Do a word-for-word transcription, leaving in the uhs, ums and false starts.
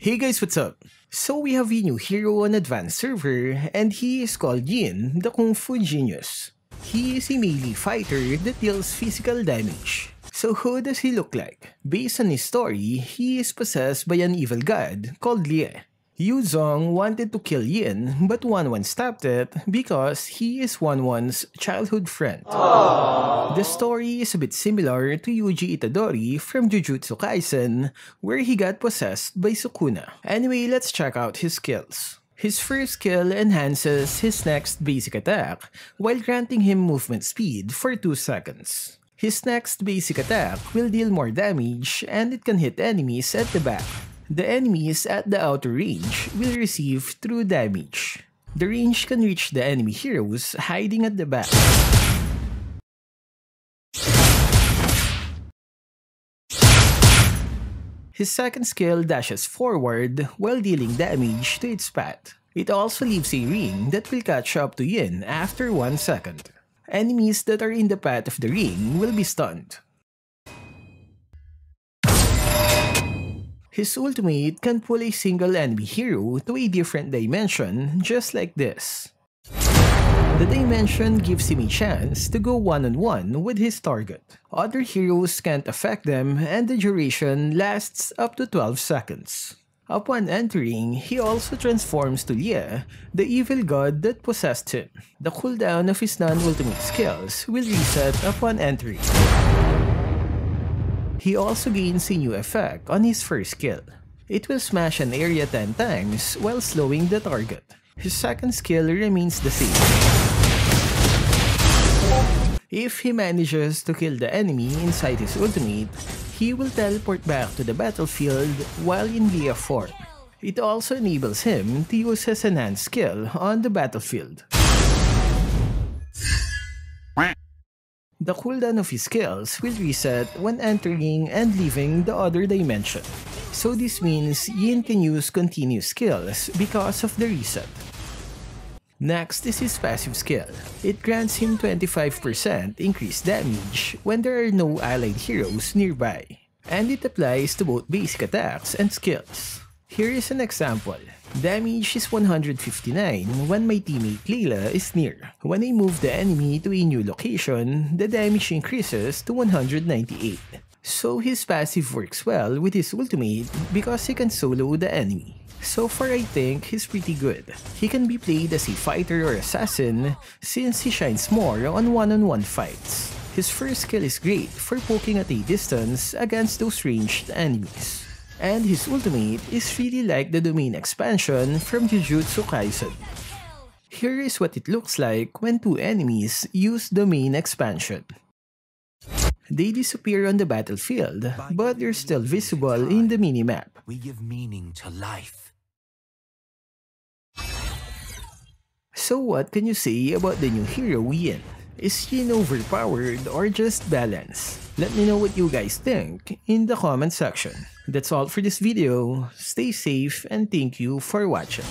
Hey guys, what's up? So we have a new hero on advanced server, and he is called Yin, the Kung Fu Genius. He is a melee fighter that deals physical damage. So who does he look like? Based on his story, he is possessed by an evil god called Lie. Yuzong wanted to kill Yin, but Wanwan stopped it because he is Wanwan's childhood friend. Aww. The story is a bit similar to Yuji Itadori from Jujutsu Kaisen, where he got possessed by Sukuna. Anyway, let's check out his skills. His first skill enhances his next basic attack while granting him movement speed for two seconds. His next basic attack will deal more damage, and it can hit enemies at the back. The enemies at the outer range will receive true damage. The range can reach the enemy heroes hiding at the back. His second skill dashes forward while dealing damage to its path. It also leaves a ring that will catch up to Yin after one second. Enemies that are in the path of the ring will be stunned. His ultimate can pull a single enemy hero to a different dimension, just like this. The dimension gives him a chance to go one-on-one with his target. Other heroes can't affect them, and the duration lasts up to twelve seconds. Upon entering, he also transforms to Lie, the evil god that possessed him. The cooldown of his non-ultimate skills will reset upon entry. He also gains a new effect on his first skill. It will smash an area ten times while slowing the target. His second skill remains the same. If he manages to kill the enemy inside his ultimate, he will teleport back to the battlefield while in Lie form. It also enables him to use his enhanced skill on the battlefield. The cooldown of his skills will reset when entering and leaving the other dimension. So this means Yin can use continuous skills because of the reset. Next is his passive skill. It grants him twenty-five percent increased damage when there are no allied heroes nearby. And it applies to both basic attacks and skills. Here is an example. Damage is one hundred fifty-nine when my teammate Layla is near. When I move the enemy to a new location, the damage increases to one hundred ninety-eight. So his passive works well with his ultimate because he can solo the enemy. So far I think he's pretty good. He can be played as a fighter or assassin since he shines more on one-on-one fights. His first skill is great for poking at a distance against those ranged enemies. And his ultimate is really like the Domain Expansion from Jujutsu Kaisen. Here is what it looks like when two enemies use Domain Expansion. They disappear on the battlefield, but they're still visible in the minimap. We give meaning to life. So what can you say about the new hero Yin? Is Yin overpowered or just balanced? Let me know what you guys think in the comment section. That's all for this video. Stay safe and thank you for watching.